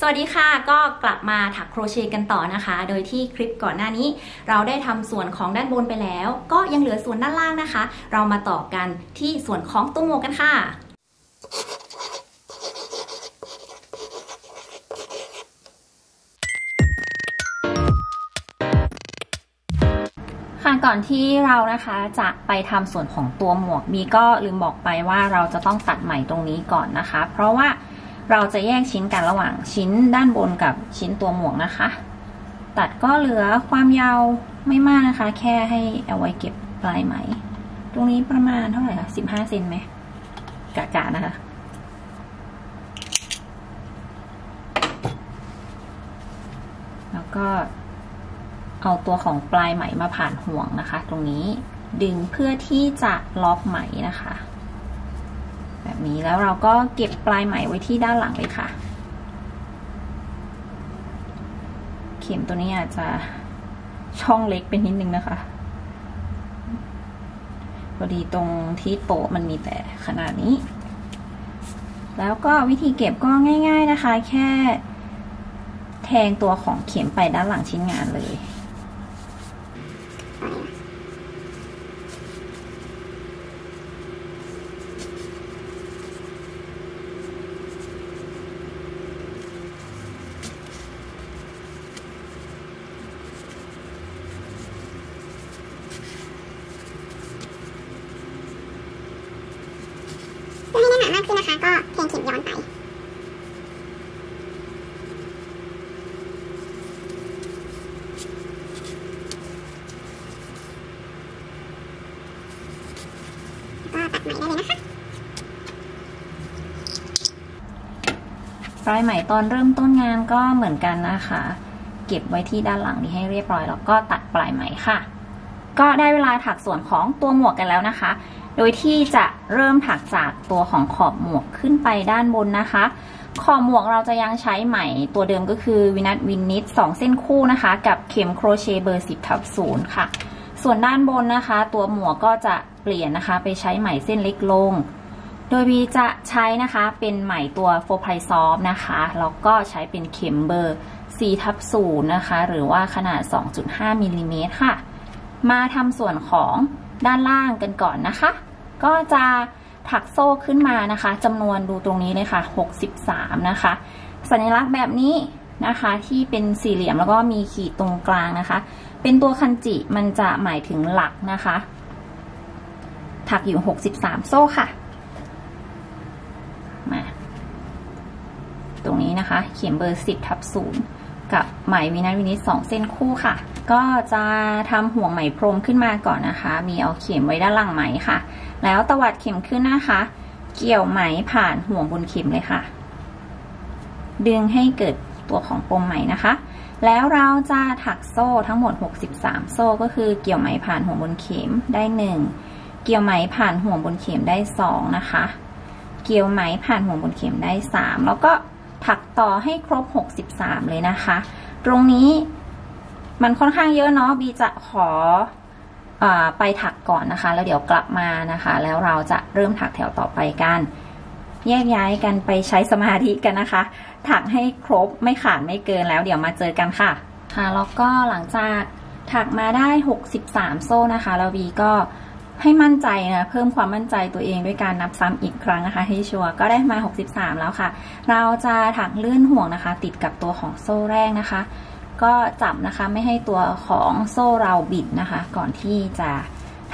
สวัสดีค่ะก็กลับมาถักโครเชต์กันต่อนะคะโดยที่คลิปก่อนหน้านี้เราได้ทำส่วนของด้านบนไปแล้วก็ยังเหลือส่วนด้านล่างนะคะเรามาต่อกันที่ส่วนของตัวหมวกกันค่ะก่อนที่เรานะคะจะไปทำส่วนของตัวหมวกมีก็ลืมบอกไปว่าเราจะต้องตัดไหมตรงนี้ก่อนนะคะเพราะว่าเราจะแยกชิ้นกันระหว่างชิ้นด้านบนกับชิ้นตัวหมวกนะคะตัดก็เหลือความยาวไม่มากนะคะแค่ให้เอาไว้เก็บปลายไหมตรงนี้ประมาณเท่าไหร่คะ15 เซนไหมกะๆนะคะแล้วก็เอาตัวของปลายไหมมาผ่านห่วงนะคะตรงนี้ดึงเพื่อที่จะล็อกไหมนะคะแบบนี้แล้วเราก็เก็บปลายไหมไว้ที่ด้านหลังเลยค่ะเข็มตัวนี้อาจจะช่องเล็กเป็นนิดนึงนะคะพอดีตรงที่โป๊ะมันมีแต่ขนาดนี้แล้วก็วิธีเก็บก็ง่ายๆนะคะแค่แทงตัวของเข็มไปด้านหลังชิ้นงานเลยเพื่อให้ได้หนามากขึ้นนะคะก็แทงเข็มย้อนไปปลายไหมตอนเริ่มต้นงานก็เหมือนกันนะคะเก็บไว้ที่ด้านหลังนี้ให้เรียบร้อยแล้วก็ตัดปลายไหมค่ะก็ได้เวลาถักส่วนของตัวหมวกกันแล้วนะคะโดยที่จะเริ่มถักจากตัวของขอบหมวกขึ้นไปด้านบนนะคะขอบหมวกเราจะยังใช้ไหมตัวเดิมก็คือวินัท2เส้นคู่นะคะกับเข็มโครเชต์เบอร์ 10/0ค่ะส่วนด้านบนนะคะตัวหมวกก็จะเปลี่ยนนะคะไปใช้ไหมเส้นเล็กลงโดยบีจะใช้นะคะเป็นไหมตัว4/0นะคะแล้วก็ใช้เป็นเข็มเบอร์ 4/0นะคะหรือว่าขนาด 2.5 มิลลิเมตรค่ะมาทำส่วนของด้านล่างกันก่อนนะคะก็จะถักโซ่ขึ้นมานะคะจำนวนดูตรงนี้เลยค่ะ63นะคะสัญลักษณ์แบบนี้นะคะที่เป็นสี่เหลี่ยมแล้วก็มีขีดตรงกลางนะคะเป็นตัวคันจิมันจะหมายถึงหลักนะคะถักอยู่63โซ่ค่ะมาตรงนี้นะคะเข็มเบอร์ 10/0กับไหมวินัท2เส้นคู่ค่ะก็จะทำห่วงไหมพรมขึ้นมาก่อนนะคะมีเอาเข็มไว้ด้านหลังไหมค่ะแล้วตวัดเข็มขึ้นนะคะเกี่ยวไหมผ่านห่วงบนเข็มเลยค่ะดึงให้เกิดตัวของปมไหมนะคะแล้วเราจะถักโซ่ทั้งหมด63โซ่ก็คือเกี่ยวไหมผ่านห่วงบนเข็มได้1เกี่ยวไหมผ่านห่วงบนเข็มได้2นะคะเกี่ยวไหมผ่านห่วงบนเข็มได้3แล้วก็ถักต่อให้ครบ63เลยนะคะตรงนี้มันค่อนข้างเยอะเนาะบีจะขอไปถักก่อนนะคะแล้วเดี๋ยวกลับมานะคะแล้วเราจะเริ่มถักแถวต่อไปกันแยกย้ายกันไปใช้สมาธิกันนะคะถักให้ครบไม่ขาดไม่เกินแล้วเดี๋ยวมาเจอกันค่ะแล้วก็หลังจากถักมาได้63โซ่นะคะแล้วบีก็ให้มั่นใจนะเพิ่มความมั่นใจตัวเองด้วยการนับซ้ำอีกครั้งนะคะให้ชัวร์ก็ได้มา63แล้วค่ะเราจะถักเลื่อนห่วงนะคะติดกับตัวของโซ่แรกนะคะก็จับนะคะไม่ให้ตัวของโซ่เราบิดนะคะก่อนที่จะ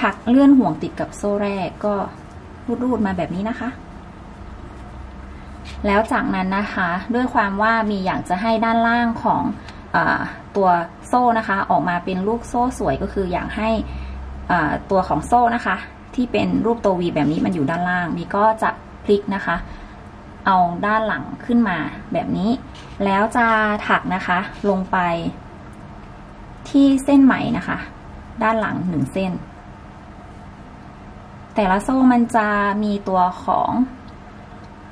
ถักเลื่อนห่วงติดกับโซ่แรกก็รูดๆมาแบบนี้นะคะแล้วจากนั้นนะคะด้วยความว่ามีอยากจะให้ด้านล่างของตัวโซ่นะคะออกมาเป็นลูกโซ่สวยก็คืออยากให้ตัวของโซ่นะคะที่เป็นรูปตัววีแบบนี้มันอยู่ด้านล่างมีก็จะพลิกนะคะเอาด้านหลังขึ้นมาแบบนี้แล้วจะถักนะคะลงไปที่เส้นไหมนะคะด้านหลัง1เส้นแต่ละโซ่มันจะมีตัวของ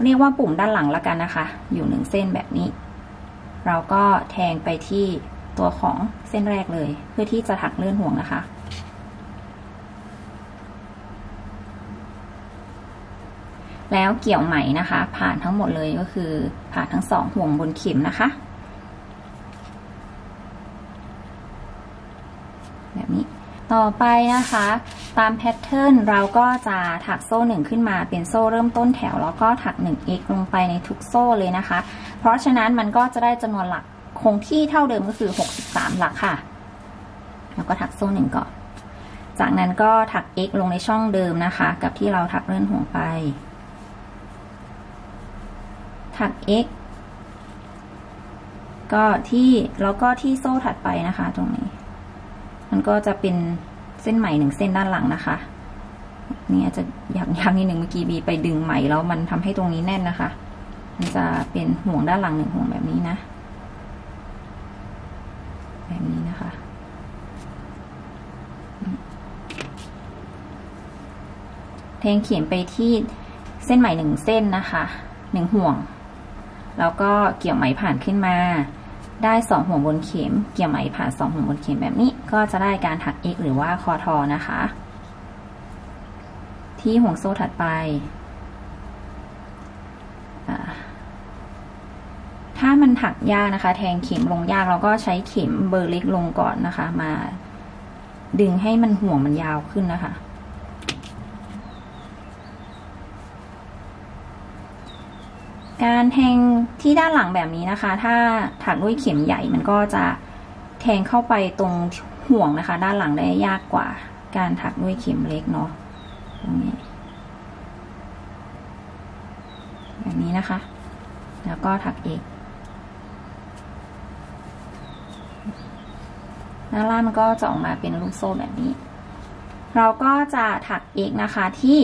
เรียกว่าปุ่มด้านหลังละกันนะคะอยู่1เส้นแบบนี้เราก็แทงไปที่ตัวของเส้นแรกเลยเพื่อที่จะถักเลื่อนห่วงนะคะ แล้วเกี่ยวไหมนะคะผ่านทั้งหมดเลยก็คือผ่านทั้งสองห่วงบนเข็มนะคะแบบนี้ต่อไปนะคะตามแพทเทิร์นเราก็จะถักโซ่1ขึ้นมาเป็นโซ่เริ่มต้นแถวแล้วก็ถัก 1x ลงไปในทุกโซ่เลยนะคะเพราะฉะนั้นมันก็จะได้จำนวนหลักคงที่เท่าเดิมก็คือ63หลักค่ะแล้วก็ถักโซ่1ก่อนจากนั้นก็ถัก x ลงในช่องเดิมนะคะกับที่เราถักเลื่อนห่วงไปถัก x ก็ที่แล้วก็ที่โซ่ถัดไปนะคะตรงนี้มันก็จะเป็นเส้นไหม1เส้นด้านหลังนะคะนี่อาจจะยากนิดนึงเมื่อกี้บีไปดึงไหมแล้วมันทำให้ตรงนี้แน่นนะคะมันจะเป็นห่วงด้านหลัง1ห่วงแบบนี้นะแบบนี้นะคะแทงเข็มไปที่เส้นไหม1เส้นนะคะ1ห่วงแล้วก็เกี่ยวไหมผ่านขึ้นมาได้2ห่วงบนเข็มเกี่ยวไหมผ่าน2ห่วงบนเข็มแบบนี้ก็จะได้การถัก x หรือว่าคอทอนะคะที่ห่วงโซ่ถัดไปถ้ามันถักยากนะคะแทงเข็มลงยากเราก็ใช้เข็มเบอร์เล็กลงก่อนนะคะมาดึงให้มันห่วงมันยาวขึ้นนะคะการแทงที่ด้านหลังแบบนี้นะคะถ้าถักด้วยเข็มใหญ่มันก็จะแทงเข้าไปตรงห่วงนะคะด้านหลังได้ยากกว่าการถักด้วยเข็มเล็กเนาะตรงนี้แบบนี้นะคะแล้วก็ถักเอกด้านล่างมันก็จะออกมาเป็นลูกโซ่แบบนี้เราก็จะถักเอกนะคะที่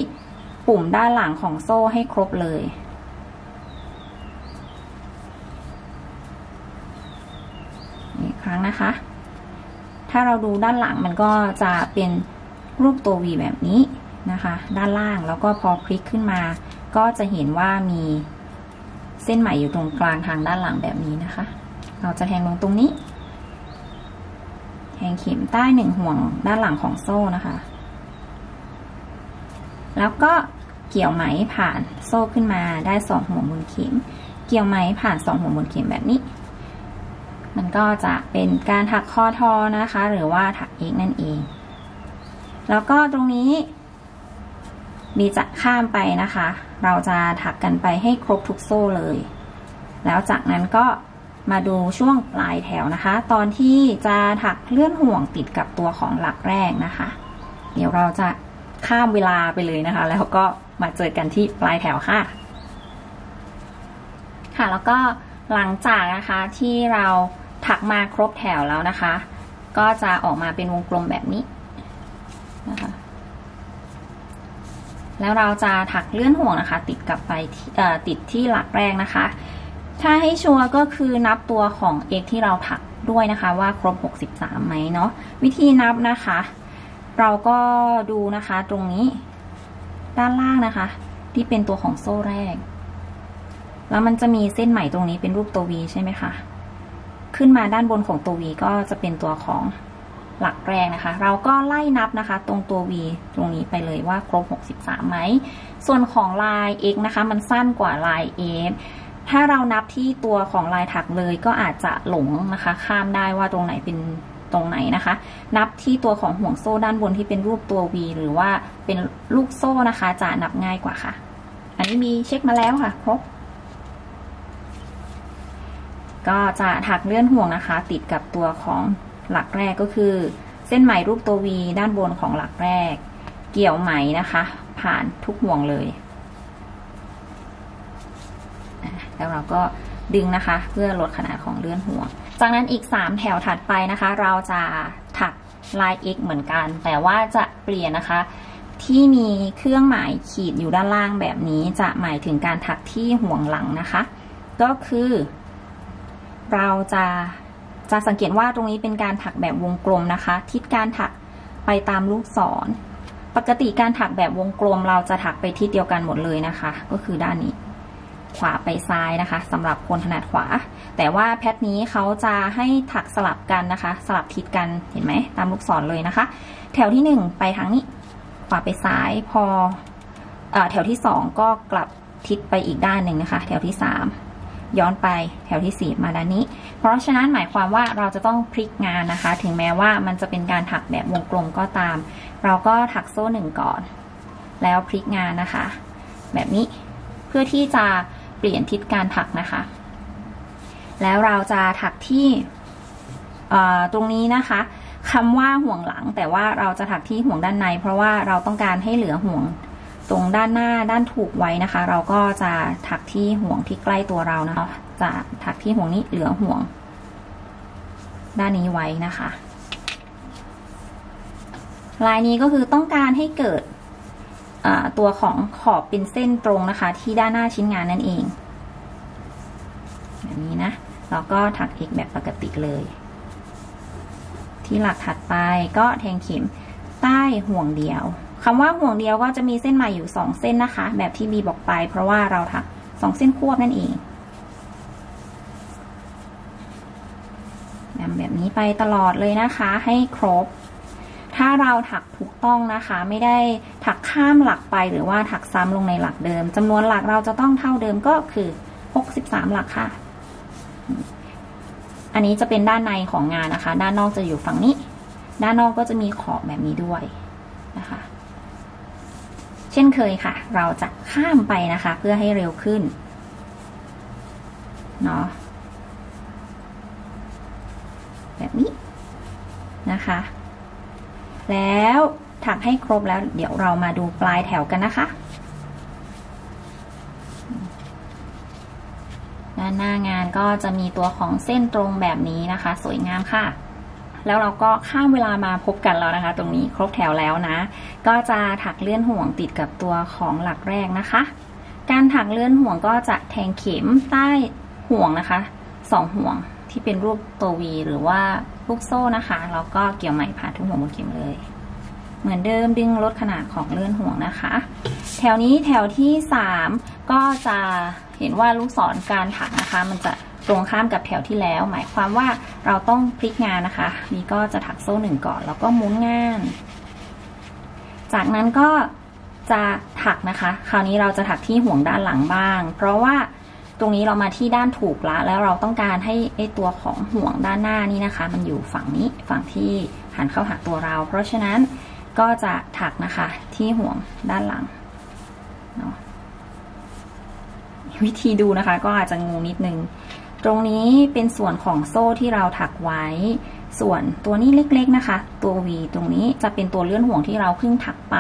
ปุ่มด้านหลังของโซ่ให้ครบเลยครั้งนะคะถ้าเราดูด้านหลังมันก็จะเป็นรูปตัว V แบบนี้นะคะด้านล่างแล้วก็พอพลิกขึ้นมาก็จะเห็นว่ามีเส้นไหมอยู่ตรงกลางทางด้านหลังแบบนี้นะคะเราจะแทงลงตรงนี้แทงเข็มใต้1ห่วงด้านหลังของโซ่นะคะแล้วก็เกี่ยวไหมผ่านโซ่ขึ้นมาได้2ห่วงบนเข็มเกี่ยวไหมผ่าน2ห่วงบนเข็มแบบนี้มันก็จะเป็นการถักคอทอนะคะหรือว่าถักเอกนั่นเองแล้วก็ตรงนี้มีจะข้ามไปนะคะเราจะถักกันไปให้ครบทุกโซ่เลยแล้วจากนั้นก็มาดูช่วงปลายแถวนะคะตอนที่จะถักเลื่อนห่วงติดกับตัวของหลักแรกนะคะเดี๋ยวเราจะข้ามเวลาไปเลยนะคะแล้วก็มาเจอกันที่ปลายแถวค่ะค่ะแล้วก็หลังจากนะคะที่เราถักมาครบแถวแล้วนะคะก็จะออกมาเป็นวงกลมแบบนี้นะคะแล้วเราจะถักเลื่อนห่วงนะคะติดกลับไปติดที่หลักแรกนะคะถ้าให้ชัวร์ก็คือนับตัวของ x ที่เราถักด้วยนะคะว่าครบ63ไหมเนาะวิธีนับนะคะเราก็ดูนะคะตรงนี้ด้านล่างนะคะที่เป็นตัวของโซ่แรกแล้วมันจะมีเส้นไหมตรงนี้เป็นรูปตัว V ใช่ไหมคะขึ้นมาด้านบนของตัว V ก็จะเป็นตัวของหลักแรกนะคะเราก็ไล่นับนะคะตรงตัว V ตรงนี้ไปเลยว่าครบ63ไหมส่วนของลาย x นะคะมันสั้นกว่าลาย f ถ้าเรานับที่ตัวของลายถักเลยก็อาจจะหลงนะคะข้ามได้ว่าตรงไหนเป็นตรงไหนนะคะนับที่ตัวของห่วงโซ่ด้านบนที่เป็นรูปตัว V หรือว่าเป็นลูกโซ่นะคะจะนับง่ายกว่าค่ะอันนี้มีเช็คมาแล้วค่ะครบก็จะถักเลื่อนห่วงนะคะติดกับตัวของหลักแรกก็คือเส้นไหมรูปตัว V ด้านบนของหลักแรกเกี่ยวไหมนะคะผ่านทุกห่วงเลยแล้วเราก็ดึงนะคะเพื่อลดขนาดของเลื่อนห่วงจากนั้นอีก3แถวถัดไปนะคะเราจะถักลาย x เหมือนกันแต่ว่าจะเปลี่ยนนะคะที่มีเครื่องหมายขีดอยู่ด้านล่างแบบนี้จะหมายถึงการถักที่ห่วงหลังนะคะก็คือเราจะสังเกตว่าตรงนี้เป็นการถักแบบวงกลมนะคะทิศการถักไปตามลูกศรปกติการถักแบบวงกลมเราจะถักไปทิศเดียวกันหมดเลยนะคะก็คือด้านนี้ขวาไปซ้ายนะคะสำหรับคนถนัดขวาแต่ว่าแพทนี้เขาจะให้ถักสลับกันนะคะสลับทิศกันเห็นไหมตามลูกศรเลยนะคะแถวที่1ไปทางนี้ขวาไปซ้ายพอ แถวที่2ก็กลับทิศไปอีกด้านหนึ่งนะคะแถวที่3ย้อนไปแถวที่4มาด้านนี้เพราะฉะนั้นหมายความว่าเราจะต้องพลิกงานนะคะถึงแม้ว่ามันจะเป็นการถักแบบวงกลมก็ตามเราก็ถักโซ่1ก่อนแล้วพลิกงานนะคะแบบนี้เพื่อที่จะเปลี่ยนทิศการถักนะคะแล้วเราจะถักที่ตรงนี้นะคะคำว่าห่วงหลังแต่ว่าเราจะถักที่ห่วงด้านในเพราะว่าเราต้องการให้เหลือห่วงตรงด้านหน้าด้านถูกไว้นะคะเราก็จะถักที่ห่วงที่ใกล้ตัวเรานะคะจะถักที่ห่วงนี้เหลือห่วงด้านนี้ไว้นะคะลายนี้ก็คือต้องการให้เกิดตัวของขอบเป็นเส้นตรงนะคะที่ด้านหน้าชิ้นงานนั่นเองแบบนี้นะแล้วก็ถักเอกแบบปกติเลยที่หลักถัดไปก็แทงเข็มใต้ห่วงเดียวคำว่าห่วงเดียวก็จะมีเส้นใหม่อยู่2เส้นนะคะแบบที่บีบอกไปเพราะว่าเราถัก2เส้นควบนั่นเองทำแบบนี้ไปตลอดเลยนะคะให้ครบถ้าเราถักถูกต้องนะคะไม่ได้ถักข้ามหลักไปหรือว่าถักซ้ำลงในหลักเดิมจำนวนหลักเราจะต้องเท่าเดิมก็คือ63หลักค่ะอันนี้จะเป็นด้านในของงานนะคะด้านนอกจะอยู่ฝั่งนี้ด้านนอกก็จะมีขอบแบบนี้ด้วยนะคะเช่นเคยค่ะเราจะข้ามไปนะคะเพื่อให้เร็วขึ้นเนาะแบบนี้นะคะแล้วถักให้ครบแล้วเดี๋ยวเรามาดูปลายแถวกันนะคะด้านหน้างานก็จะมีตัวของเส้นตรงแบบนี้นะคะสวยงามค่ะแล้วเราก็ข้ามเวลามาพบกันแล้วนะคะตรงนี้ครบแถวแล้วนะก็จะถักเลื่อนห่วงติดกับตัวของหลักแรกนะคะการถักเลื่อนห่วงก็จะแทงเข็มใต้ห่วงนะคะ2ห่วงที่เป็นรูปตัววีหรือว่าลูกโซ่นะคะแล้วก็เกี่ยวไหมผ่านทุกห่วงบนเข็มเลยเหมือนเดิมดึงลดขนาดของเลื่อนห่วงนะคะแถวนี้แถวที่3ก็จะเห็นว่าลูกศรการถักนะคะมันจะตรงข้ามกับแถวที่แล้วหมายความว่าเราต้องพลิกงานนะคะนี่ก็จะถักโซ่1ก่อนแล้วก็หมุนงานจากนั้นก็จะถักนะคะคราวนี้เราจะถักที่ห่วงด้านหลังบ้างเพราะว่าตรงนี้เรามาที่ด้านถูกละแล้วเราต้องการให้ไอตัวของห่วงด้านหน้านี่นะคะมันอยู่ฝั่งนี้ฝั่งที่หันเข้าหาตัวเราเพราะฉะนั้นก็จะถักนะคะที่ห่วงด้านหลังเนาะวิธีดูนะคะก็อาจจะงูนิดนึงตรงนี้เป็นส่วนของโซ่ที่เราถักไว้ส่วนตัวนี้เล็กๆนะคะตัว V ตรงนี้จะเป็นตัวเลื่อนห่วงที่เราเพิ่งถักไป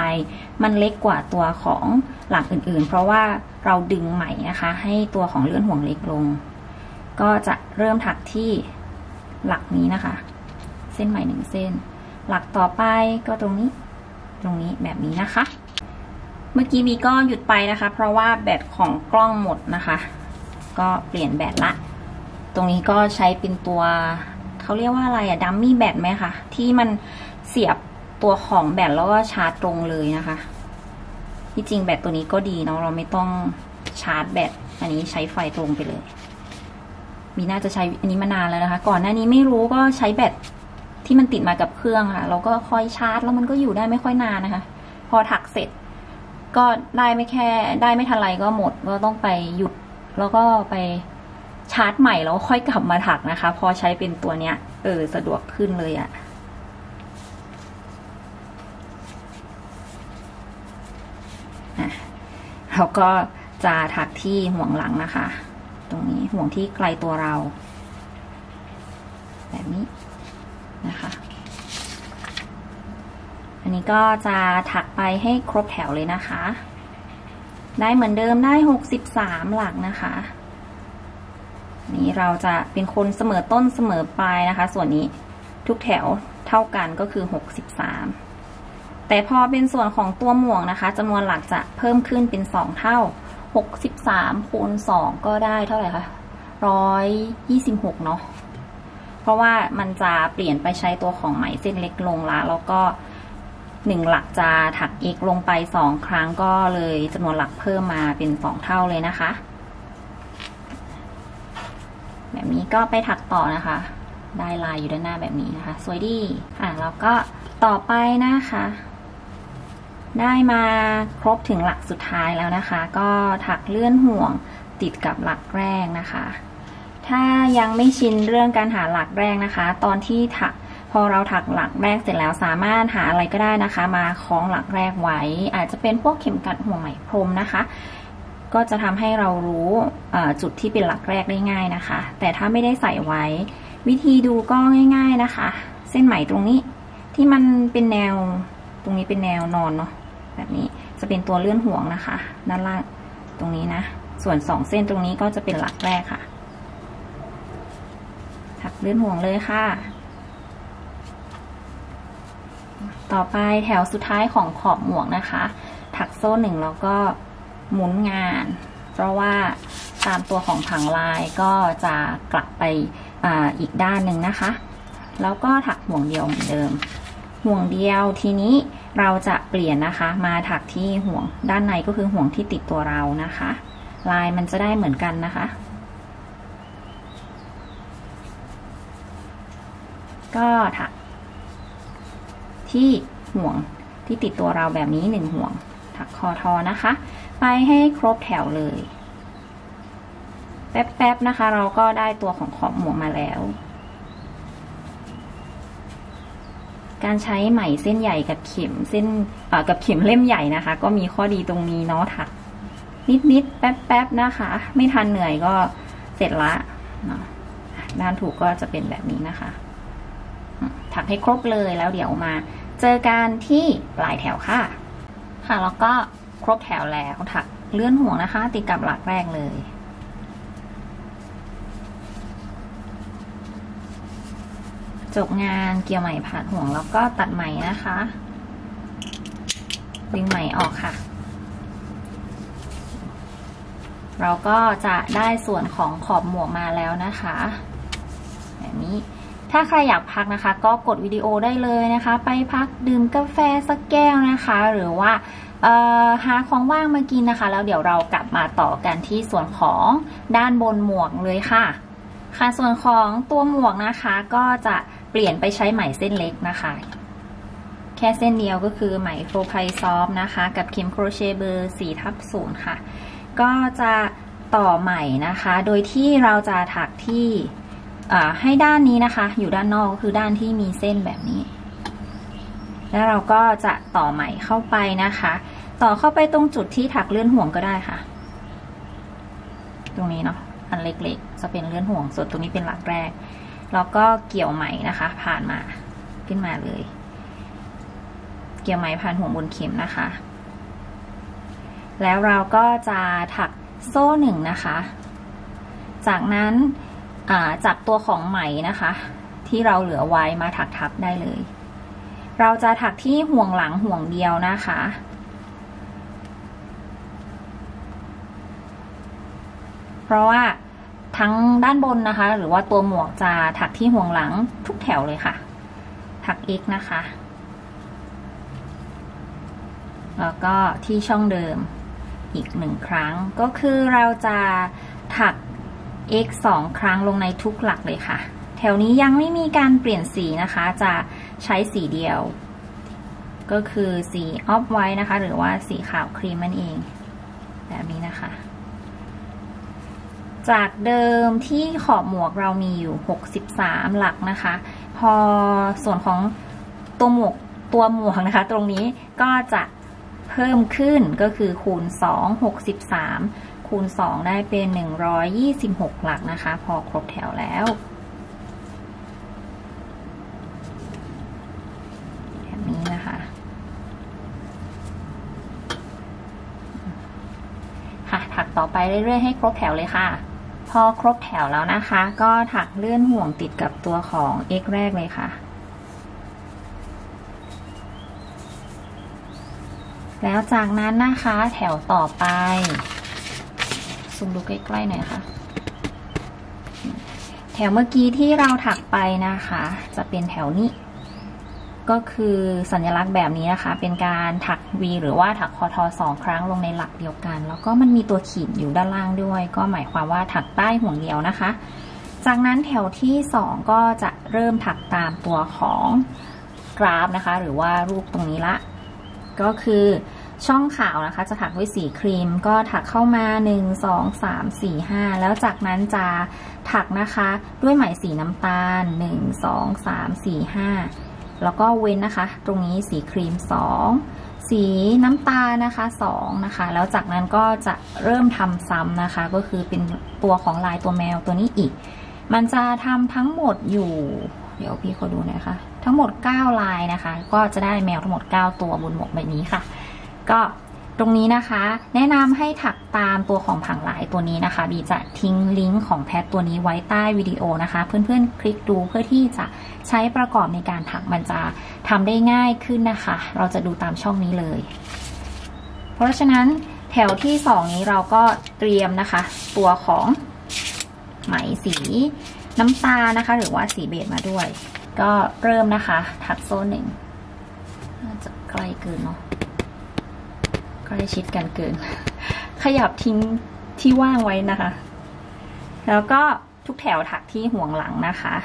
มันเล็กกว่าตัวของหลักอื่นๆเพราะว่าเราดึงไหมนะคะให้ตัวของเลื่อนห่วงเล็กลงก็จะเริ่มถักที่หลักนี้นะคะเส้นใหม่1เส้นหลักต่อไปก็ตรงนี้ตรงนี้แบบนี้นะคะเมื่อกี้มีก็หยุดไปนะคะเพราะว่าแบตของกล้องหมดนะคะก็เปลี่ยนแบตละตรงนี้ก็ใช้เป็นตัวเขาเรียกว่าอะไรอะดัมมี่แบตไหมคะที่มันเสียบตัวของแบตแล้วก็ชาร์จตรงเลยนะคะที่จริงแบตตัวนี้ก็ดีเนาะเราไม่ต้องชาร์จแบตอันนี้ใช้ไฟตรงไปเลยมีน่าจะใช้อันนี้มานานแล้วนะคะก่อนหน้านี้ไม่รู้ก็ใช้แบตที่มันติดมากับเครื่องค่ะเราก็ค่อยชาร์จแล้วมันก็อยู่ได้ไม่ค่อยนานนะคะพอถักเสร็จก็ได้ไม่ทันไรก็หมดก็ต้องไปหยุดแล้วก็ไปชาร์จใหม่แล้วค่อยกลับมาถักนะคะพอใช้เป็นตัวเนี้ยสะดวกขึ้นเลยอะแล้วก็จะถักที่ห่วงหลังนะคะตรงนี้ห่วงที่ไกลตัวเราแบบนี้นะคะอันนี้ก็จะถักไปให้ครบแถวเลยนะคะได้เหมือนเดิมได้63หลักนะคะนี้เราจะเป็นคนเสมอต้นเสมอปลายนะคะส่วนนี้ทุกแถวเท่ากันก็คือ63แต่พอเป็นส่วนของตัวหมวกนะคะจำนวนหลักจะเพิ่มขึ้นเป็น2เท่า63คูณ2ก็ได้เท่าไหร่คะ126เนาะเพราะว่ามันจะเปลี่ยนไปใช้ตัวของไหมเส้นเล็กลงละแล้วก็1หลักจะถักเอกลงไป2ครั้งก็เลยจำนวนหลักเพิ่มมาเป็น2เท่าเลยนะคะแบบนี้ก็ไปถักต่อนะคะได้ลายอยู่ด้านหน้าแบบนี้นะคะสวยดีแล้วก็ต่อไปนะคะ ได้มาครบถึงหลักสุดท้ายแล้วนะคะก็ถักเลื่อนห่วงติดกับหลักแรกนะคะถ้ายังไม่ชินเรื่องการหาหลักแรกนะคะตอนที่ถักพอเราถักหลักแรกเสร็จแล้วสามารถหาอะไรก็ได้นะคะมาคล้องหลักแรกไว้อาจจะเป็นพวกเข็มกัดห่วงไหมพรมนะคะก็จะทำให้เรารู้จุดที่เป็นหลักแรกได้ง่ายนะคะแต่ถ้าไม่ได้ใส่ไว้วิธีดูก็ง่ายๆนะคะเส้นไหมตรงนี้ที่มันเป็นแนวตรงนี้เป็นแนวนอนเนาะแบบนี้จะเป็นตัวเลื่อนห่วงนะคะด้านล่างตรงนี้นะส่วน2เส้นตรงนี้ก็จะเป็นหลักแรกค่ะถักเลื่อนห่วงเลยค่ะต่อไปแถวสุดท้ายของขอบหมวกนะคะถักโซ่1แล้วก็หมุนงานเพราะว่าตามตัวของผังลายก็จะกลับไป อีกด้านหนึ่งนะคะแล้วก็ถักห่วงเดียวเหมือนเดิมห่วงเดียวทีนี้เราจะเปลี่ยนนะคะมาถักที่ห่วงด้านในก็คือห่วงที่ติดตัวเรานะคะลายมันจะได้เหมือนกันนะคะก็ถักที่ห่วงที่ติดตัวเราแบบนี้1ห่วงถักคอทอนะคะไปให้ครบแถวเลยแป๊บๆนะคะเราก็ได้ตัวของขอบหมวกมาแล้วการใช้ไหมเส้นใหญ่กับเข็มเส้นกับเข็มเล่มใหญ่นะคะก็มีข้อดีตรงนี้เนาะถักนิดๆแป๊บๆนะคะไม่ทันเหนื่อยก็เสร็จละด้านถูกก็จะเป็นแบบนี้นะคะถักให้ครบเลยแล้วเดี๋ยวมาเจอกันที่ปลายแถวค่ะค่ะแล้วก็ครบแถวแล้วถักเลื่อนห่วงนะคะติดกับหลักแรกเลยจบงานเกี่ยวไหมผ่านห่วงแล้วก็ตัดไหมนะคะดึงไหมออกค่ะเราก็จะได้ส่วนของขอบหมวกมาแล้วนะคะแบบนี้ถ้าใครอยากพักนะคะก็กดวิดีโอได้เลยนะคะไปพักดื่มกาแฟสักแก้วนะคะหรือว่าหาของว่างมากินนะคะแล้วเดี๋ยวเรากลับมาต่อกันที่ส่วนของด้านบนหมวกเลยค่ะค่ะส่วนของตัวหมวกนะคะก็จะเปลี่ยนไปใช้ไหมเส้นเล็กนะคะแค่เส้นเดียวก็คือไหมโฟไพซอฟนะคะกับเข็มโครเชต์เบอร์ 4/0 ค่ะก็จะต่อใหม่นะคะโดยที่เราจะถักที่ให้ด้านนี้นะคะอยู่ด้านนอกคือด้านที่มีเส้นแบบนี้แล้วเราก็จะต่อไหมเข้าไปนะคะต่อเข้าไปตรงจุดที่ถักเลื่อนห่วงก็ได้ค่ะตรงนี้เนาะอันเล็กๆจะเป็นเลื่อนห่วงส่วนตรงนี้เป็นหลักแรกแล้วก็เกี่ยวไหมนะคะผ่านมาขึ้นมาเลยเกี่ยวไหมผ่านห่วงบนเข็มนะคะแล้วเราก็จะถักโซ่1นะคะจากนั้นจับตัวของไหมนะคะที่เราเหลือไว้มาถักทับได้เลยเราจะถักที่ห่วงหลังห่วงเดียวนะคะเพราะว่าทั้งด้านบนนะคะหรือว่าตัวหมวกจะถักที่ห่วงหลังทุกแถวเลยค่ะถัก X นะคะแล้วก็ที่ช่องเดิมอีก1ครั้งก็คือเราจะถัก X 2 ครั้งลงในทุกหลักเลยค่ะแถวนี้ยังไม่มีการเปลี่ยนสีนะคะจะใช้สีเดียวก็คือสีออฟไวท์นะคะหรือว่าสีขาวครีมนั่นเองแบบนี้นะคะจากเดิมที่ขอบหมวกเรามีอยู่63หลักนะคะพอส่วนของตัวหมวกนะคะตรงนี้ก็จะเพิ่มขึ้นก็คือคูณ2 63คูณ2ได้เป็น126หลักนะคะพอครบแถวแล้วต่อไปเรื่อยๆให้ครบแถวเลยค่ะพอครบแถวแล้วนะคะก็ถักเลื่อนห่วงติดกับตัวของ X แรกเลยค่ะแล้วจากนั้นนะคะแถวต่อไปซูมดูใกล้ๆหน่อยค่ะแถวเมื่อกี้ที่เราถักไปนะคะจะเป็นแถวนี้ก็คือสัญลักษณ์แบบนี้นะคะเป็นการถัก V หรือว่าถักคอทอ2ครั้งลงในหลักเดียวกันแล้วก็มันมีตัวขีดอยู่ด้านล่างด้วยก็หมายความว่าถักใต้ห่วงเดียวนะคะจากนั้นแถวที่2ก็จะเริ่มถักตามตัวของกราฟนะคะหรือว่ารูปตรงนี้ละ ก็คือช่องขาวนะคะจะถักด้วยสีครีมก็ถักเข้ามา1 2 3 4 5แล้วจากนั้นจะถักนะคะด้วยไหมสีน้ำตาล1 2 3 4 5แล้วก็เว้นนะคะตรงนี้สีครีม2สีน้ำตาลนะคะ2นะคะแล้วจากนั้นก็จะเริ่มทำซ้ำนะคะก็คือเป็นตัวของลายตัวแมวตัวนี้อีกมันจะทำทั้งหมดอยู่เดี๋ยวพี่ขอดูนะคะทั้งหมด9ลายนะคะก็จะได้แมวทั้งหมด9ตัวบนหมวกใบนี้ค่ะก็ตรงนี้นะคะแนะนำให้ถักตามตัวของผังหลายตัวนี้นะคะบีจะทิ้งลิงก์ของแพทตัวนี้ไว้ใต้วิดีโอนะคะเพื่อนๆคลิกดูเพื่อที่จะใช้ประกอบในการถักมันจะทำได้ง่ายขึ้นนะคะเราจะดูตามช่องนี้เลยเพราะฉะนั้นแถวที่2นี้เราก็เตรียมนะคะตัวของไหมสีน้ำตาลนะคะหรือว่าสีเบจมาด้วยก็เริ่มนะคะถักโซ่1น่าจะใกล้เกินเนาะใกล้ชิดกันเกินขยับทิ้งที่ว่างไว้นะคะแล้วก็ทุกแถวถักที่ห่วงหลังนะคะ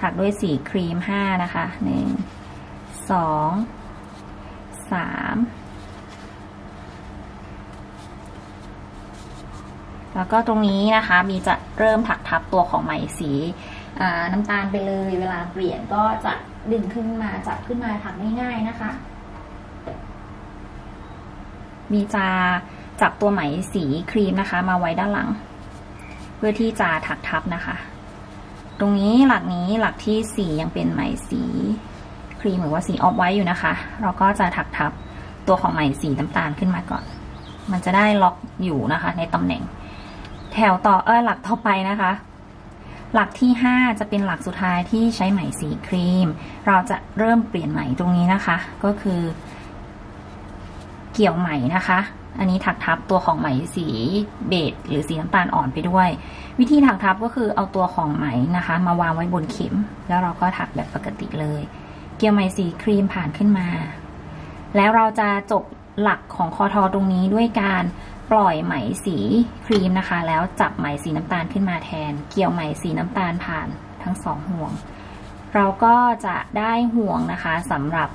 ถักด้วยสีครีม5นะคะ1 2 3แล้วก็ตรงนี้นะคะบีจะเริ่มถักทับตัวของไหมสีน้ำตาลไปเลยเวลาเปลี่ยนก็จะดึงขึ้นมาจับขึ้นมาถักง่ายๆนะคะบีจะจับตัวไหมสีครีมนะคะมาไว้ด้านหลังเพื่อที่จะถักทับนะคะตรงนี้หลักนี้หลักที่4ยังเป็นไหมสีครีมหรือว่าสีออฟไว้อยู่นะคะเราก็จะถักทับตัวของไหมสีน้ำตาลขึ้นมาก่อนมันจะได้ล็อกอยู่นะคะในตำแหน่งแถวต่อหลักต่อไปนะคะหลักที่5จะเป็นหลักสุดท้ายที่ใช้ไหมสีครีมเราจะเริ่มเปลี่ยนไหมตรงนี้นะคะก็คือเกี่ยวไหมนะคะอันนี้ถักทับตัวของไหมสีเบจหรือสีน้ำตาลอ่อนไปด้วยวิธีถักทับก็คือเอาตัวของไหมนะคะมาวางไว้บนเข็มแล้วเราก็ถักแบบปกติเลยเกี่ยวไหมสีครีมผ่านขึ้นมาแล้วเราจะจบหลักของคอทอตรงนี้ด้วยการปล่อยไหมสีครีมนะคะแล้วจับไหมสีน้ำตาลขึ้นมาแทนเกี่ยวไหมสีน้ำตาลผ่านทั้ง2ห่วงเราก็จะได้ห่วงนะคะสำหรับ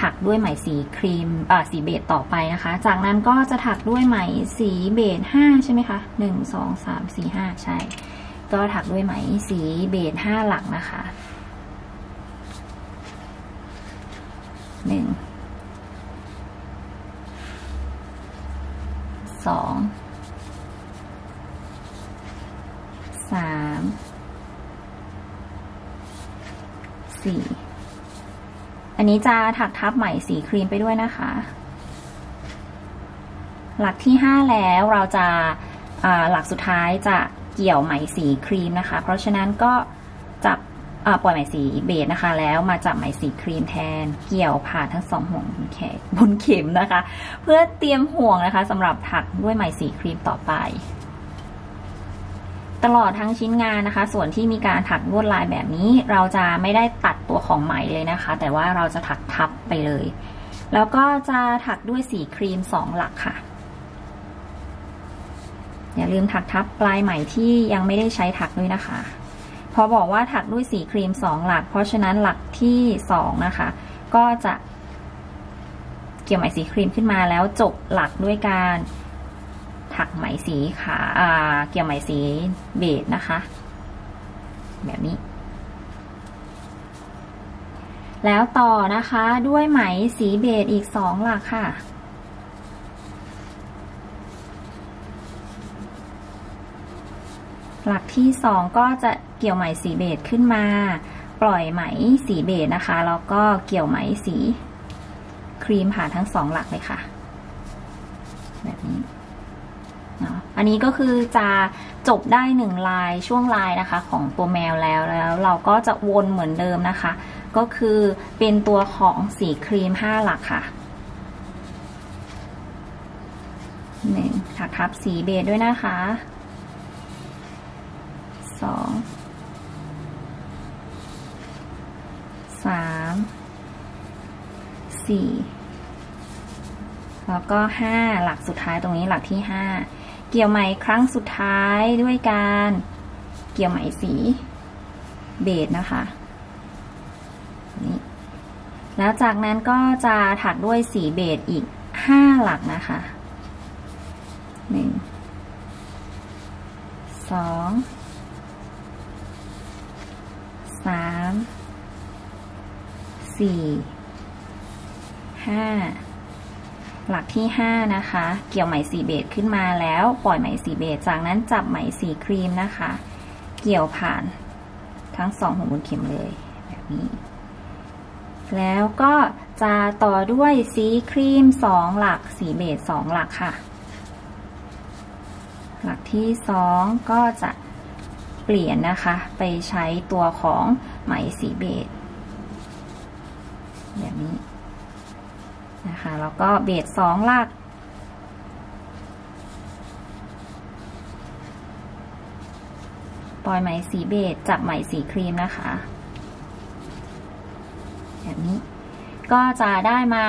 ถักด้วยไหมสีครีมสีเบจต่อไปนะคะจากนั้นก็จะถักด้วยไหมสีเบจ5ใช่ไหมคะ1 2 3 4 5ใช่ก็ถักด้วยไหมสีเบจ5หลักนะคะ1 2 3 4อันนี้จะถักทับไหมสีครีมไปด้วยนะคะหลักที่5แล้วเราจะหลักสุดท้ายจะเกี่ยวไหมสีครีมนะคะเพราะฉะนั้นก็จับปล่อยไหมสีเบจนะคะแล้วมาจับไหมสีครีมแทนเกี่ยวผ่านทั้ง2ห่วงบนเข็มนะคะเพื่อเตรียมห่วงนะคะสำหรับถักด้วยไหมสีครีมต่อไปตลอดทั้งชิ้นงานนะคะส่วนที่มีการถักลวดลายแบบนี้เราจะไม่ได้ตัดตัวของไหมเลยนะคะแต่ว่าเราจะถักทับไปเลยแล้วก็จะถักด้วยสีครีม2หลักค่ะอย่าลืมถักทับปลายไหมที่ยังไม่ได้ใช้ถักด้วยนะคะพอบอกว่าถักด้วยสีครีม2หลักเพราะฉะนั้นหลักที่2นะคะก็จะเกี่ยวไหมสีครีมขึ้นมาแล้วจบหลักด้วยการถักไหมสีขาเกี่ยวไหมสีเบจนะคะแบบนี้แล้วต่อนะคะด้วยไหมสีเบจอีก2หลักค่ะหลักที่2ก็จะเกี่ยวไหมสีเบจขึ้นมาปล่อยไหมสีเบจนะคะแล้วก็เกี่ยวไหมสีครีมผ่านทั้ง2หลักเลยค่ะแบบนี้อันนี้ก็คือจะจบได้1ลายช่วงลายนะคะของตัวแมวแล้วเราก็จะวนเหมือนเดิมนะคะก็คือเป็นตัวของสีครีม5หลักค่ะถักทับสีเบจด้วยนะคะ2 3 4แล้วก็5หลักสุดท้ายตรงนี้หลักที่5เกี่ยวไหมครั้งสุดท้ายด้วยการเกี่ยวไหมสีเบจนะคะนี่ แล้วจากนั้นก็จะถักด้วยสีเบจอีก5หลักนะคะ1 2 3 4 5หลักที่5นะคะเกี่ยวไหมสีเบจขึ้นมาแล้วปล่อยไหมสีเบจจากนั้นจับไหมสีครีมนะคะเกี่ยวผ่านทั้ง2ห่วงบนเข็มเลยแบบนี้แล้วก็จะต่อด้วยสีครีม2หลักสีเบจ2หลักค่ะหลักที่2ก็จะเปลี่ยนนะคะไปใช้ตัวของไหมสีเบจแบบนี้นะคะแล้วก็เบจ2หลักปล่อยไหมสีเบจจับไหมสีครีมนะคะแบบนี้ก็จะได้มา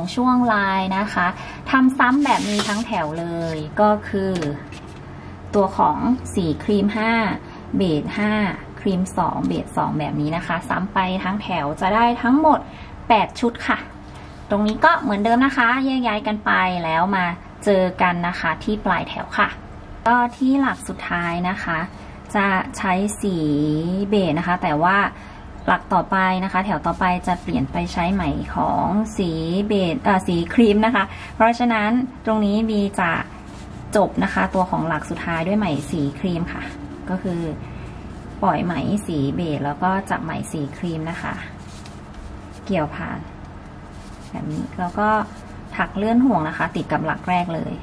2ช่วงลายนะคะทำซ้ำแบบนี้ทั้งแถวเลยก็คือตัวของสีครีม5เบจ5ครีม2เบจ2แบบนี้นะคะซ้ำไปทั้งแถวจะได้ทั้งหมด8ชุดค่ะตรงนี้ก็เหมือนเดิมนะคะแยกย้ายกันไปแล้วมาเจอกันนะคะที่ปลายแถวค่ะก็ที่หลักสุดท้ายนะคะจะใช้สีเบจนะคะแต่ว่าหลักต่อไปนะคะแถวต่อไปจะเปลี่ยนไปใช้ไหมของสีเบจสีครีมนะคะเพราะฉะนั้นตรงนี้บีจะจบนะคะตัวของหลักสุดท้ายด้วยไหมสีครีมค่ะก็คือปล่อยไหมสีเบจแล้วก็จับไหมสีครีมนะคะเกี่ยวผ่านแบบนี้แล้วก็ถักเลื่อนห่วงนะคะติดกับหลักแรกเลย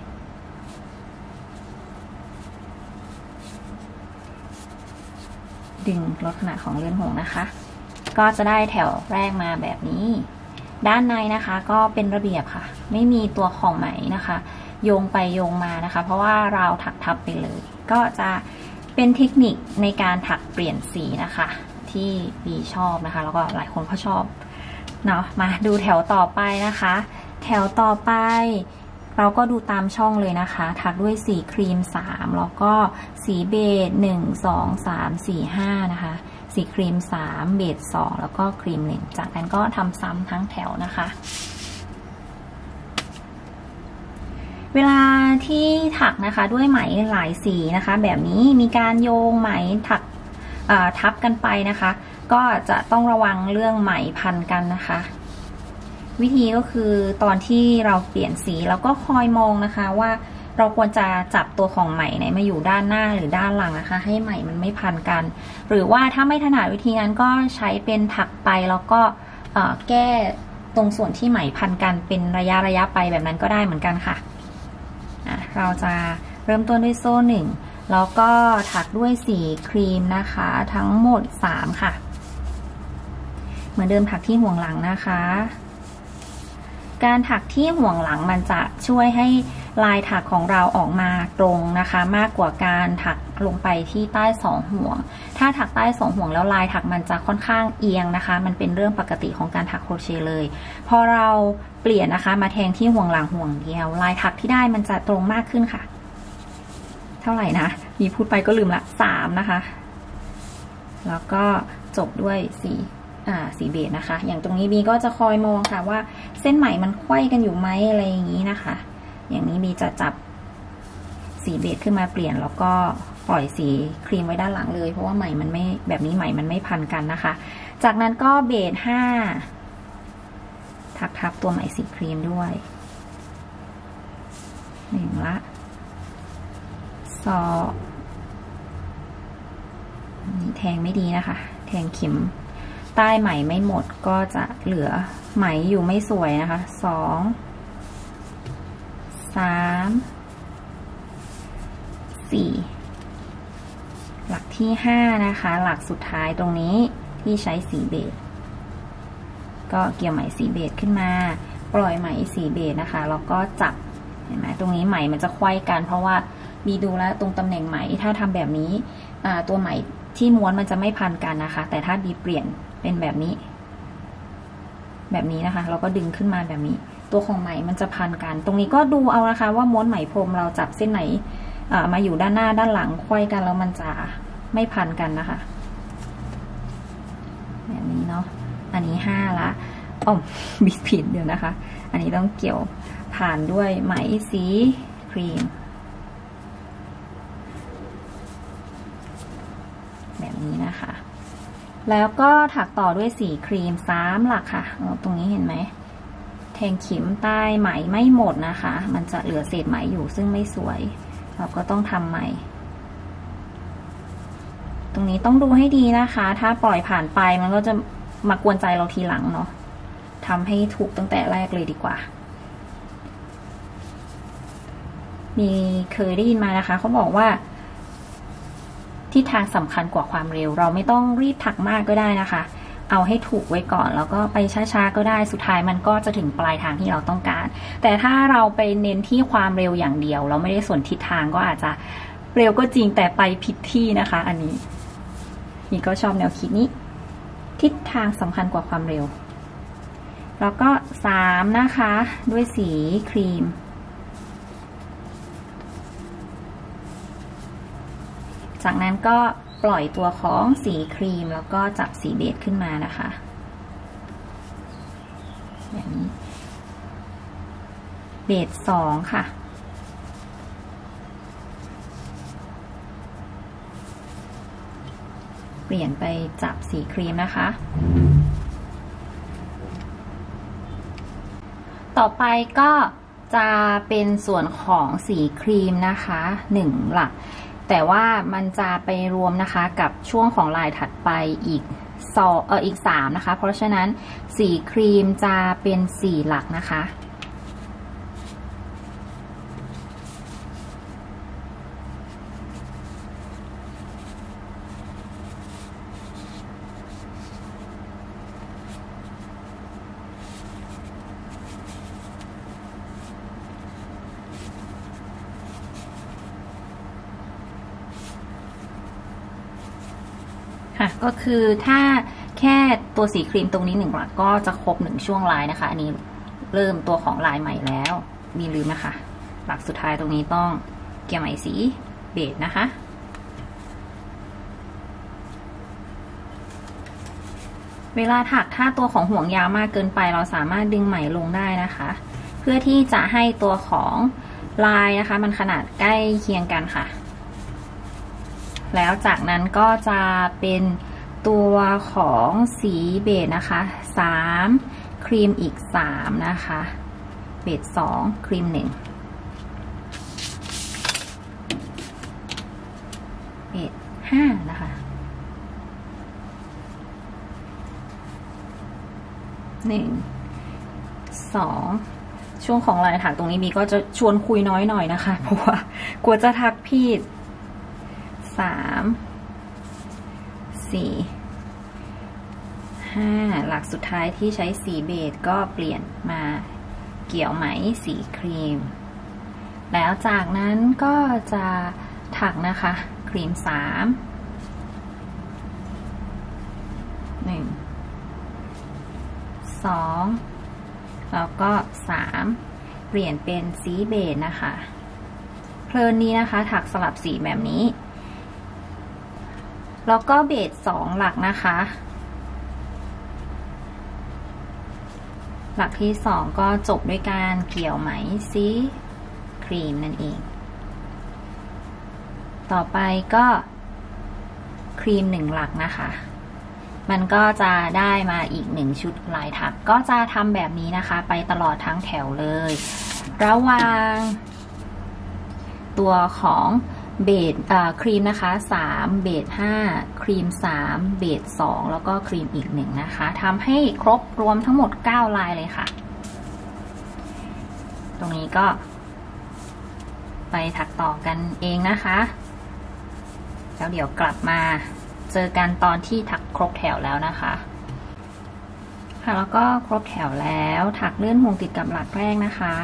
ดึงลักษณะของเลื่อนห่วงนะคะก็จะได้แถวแรกมาแบบนี้ด้านในนะคะก็เป็นระเบียบค่ะไม่มีตัวของไหมนะคะโยงไปโยงมานะคะเพราะว่าเราถักทับไปเลยก็จะเป็นเทคนิคในการถักเปลี่ยนสีนะคะที่บีชอบนะคะแล้วก็หลายคนเขาชอบเนาะมาดูแถวต่อไปนะคะแถวต่อไปเราก็ดูตามช่องเลยนะคะถักด้วยสีครีม3แล้วก็สีเบจ1 2 3 4 5นะคะสีครีม3เบจ2แล้วก็ครีม1จากนั้นก็ทำซ้ำทั้งแถวนะคะเวลาที่ถักนะคะด้วยไหมหลายสีนะคะแบบนี้มีการโยงไหมถักทับกันไปนะคะก็จะต้องระวังเรื่องไหมพันกันนะคะวิธีก็คือตอนที่เราเปลี่ยนสีเราก็คอยมองนะคะว่าเราควรจะจับตัวของไหมไหนมาอยู่ด้านหน้าหรือด้านหลังนะคะให้ไหมมันไม่พันกันหรือว่าถ้าไม่ถนัดวิธีนั้นก็ใช้เป็นถักไปแล้วก็แก้ตรงส่วนที่ไหมพันกันเป็นระยะไปแบบนั้นก็ได้เหมือนกันค่ะเราจะเริ่มต้นด้วยโซ่1แล้วก็ถักด้วยสีครีมนะคะทั้งหมด3ค่ะเหมือนเดิมถักที่ห่วงหลังนะคะการถักที่ห่วงหลังมันจะช่วยให้ลายถักของเราออกมาตรงนะคะมากกว่าการถักลงไปที่ใต้2ห่วงถ้าถักใต้2ห่วงแล้วลายถักมันจะค่อนข้างเอียงนะคะมันเป็นเรื่องปกติของการถักโครเชต์เลยพอเราเปลี่ยนนะคะมาแทงที่ห่วงหลังห่วงเดียวลายถักที่ได้มันจะตรงมากขึ้นค่ะเท่าไหร่นะมีพูดไปก็ลืมละ3นะคะแล้วก็จบด้วยสีเบจนะคะอย่างตรงนี้บีก็จะคอยมองค่ะว่าเส้นไหมมันไขว้กันอยู่ไหมอะไรอย่างนี้นะคะอย่างนี้บีจะจับสีเบจขึ้นมาเปลี่ยนแล้วก็ปล่อยสีครีมไว้ด้านหลังเลยเพราะว่าไหมมันไม่แบบนี้ไหมมันไม่พันกันนะคะจากนั้นก็เบจ5ถักทับตัวไหมสีครีมด้วย1ละนี่แทงไม่ดีนะคะแทงเข็มใต้ไหมไม่หมดก็จะเหลือไหมอยู่ไม่สวยนะคะ2 3 4หลักที่5นะคะหลักสุดท้ายตรงนี้ที่ใช้สีเบจก็เกี่ยวไหมสีเบจขึ้นมาปล่อยไหมสีเบจนะคะแล้วก็จับเห็นไหมตรงนี้ไหมมันจะไขว้กันเพราะว่าบีดูแล้วตรงตำแหน่งไหมถ้าทำแบบนี้ตัวไหมที่ม้วนมันจะไม่พันกันนะคะแต่ถ้าบีเปลี่ยนเป็นแบบนี้นะคะเราก็ดึงขึ้นมาแบบนี้ตัวของไหมมันจะพันกันตรงนี้ก็ดูเอานะคะว่าม้วนไหมพรมเราจับเส้นไหนมาอยู่ด้านหน้าด้านหลังไขว้กันแล้วมันจะไม่พันกันนะคะแบบนี้เนาะอันนี้5ละ บิดผิดเดี๋ยวนะคะอันนี้ต้องเกี่ยวผ่านด้วยไหมสีครีมแบบนี้นะคะแล้วก็ถักต่อด้วยสีครีม3หลักค่ะตรงนี้เห็นไหมแทงเข็มใต้ไหมไม่หมดนะคะมันจะเหลือเศษไหมอยู่ซึ่งไม่สวยเราก็ต้องทำใหม่ตรงนี้ต้องดูให้ดีนะคะถ้าปล่อยผ่านไปมันก็จะมากวนใจเราทีหลังเนาะทำให้ถูกตั้งแต่แรกเลยดีกว่ามีเคยได้ยินมานะคะเขาบอกว่าทิศทางสำคัญกว่าความเร็วเราไม่ต้องรีบถักมากก็ได้นะคะเอาให้ถูกไว้ก่อนแล้วก็ไปช้าๆก็ได้สุดท้ายมันก็จะถึงปลายทางที่เราต้องการแต่ถ้าเราไปเน้นที่ความเร็วอย่างเดียวเราไม่ได้สนทิศทางก็อาจจะเร็วก็จริงแต่ไปผิดที่นะคะอันนี้นี่ก็ชอบแนวคิดนี้ทิศทางสำคัญกว่าความเร็วแล้วก็3นะคะด้วยสีครีมจากนั้นก็ปล่อยตัวของสีครีมแล้วก็จับสีเบสขึ้นมานะคะอย่างนี้เบส2ค่ะเปลี่ยนไปจับสีครีมนะคะต่อไปก็จะเป็นส่วนของสีครีมนะคะ1หลักแต่ว่ามันจะไปรวมนะคะกับช่วงของลายถัดไปอีก3นะคะเพราะฉะนั้นสีครีมจะเป็น4หลักนะคะก็คือถ้าแค่ตัวสีครีมตรงนี้1หลักก็จะครบ1ช่วงลายนะคะอันนี้เริ่มตัวของลายใหม่แล้วมีลืมนะคะหลักสุดท้ายตรงนี้ต้องเกี่ยวไหมสีเบสนะคะเวลาถักถ้าตัวของห่วงยาวมากเกินไปเราสามารถดึงไหมลงได้นะคะเพื่อที่จะให้ตัวของลายนะคะมันขนาดใกล้เคียงกันค่ะแล้วจากนั้นก็จะเป็นตัวของสีเบสนะคะ3ครีมอีก3นะคะเบส2ครีม1เบส5นะคะ1 2ช่วงของลายถักตรงนี้บีก็จะชวนคุยน้อยหน่อยนะคะเพราะว่ากลัวจะทักผิด3 4 5หลักสุดท้ายที่ใช้สีเบสก็เปลี่ยนมาเกี่ยวไหมสีครีมแล้วจากนั้นก็จะถักนะคะครีม3 1 2แล้วก็3เปลี่ยนเป็นสีเบสนะคะเพลินนี้นะคะถักสลับสีแบบนี้แล้วก็เบส2หลักนะคะหลักที่2ก็จบด้วยการเกี่ยวไหมสีครีมนั่นเองต่อไปก็ครีม1หลักนะคะมันก็จะได้มาอีก1ชุดลายถักก็จะทำแบบนี้นะคะไปตลอดทั้งแถวเลยระหว่างตัวของเบสครีมนะคะ3เบส5ครีม3เบส2แล้วก็ครีมอีก1นะคะทำให้ครบรวมทั้งหมด9ลายเลยค่ะตรงนี้ก็ไปถักต่อกันเองนะคะแล้วเดี๋ยวกลับมาเจอกันตอนที่ถักครบแถวแล้วนะคะค่ะแล้วก็ครบแถวแล้วถักเลื่อนห่วงติดกับหลักแรกนะคะ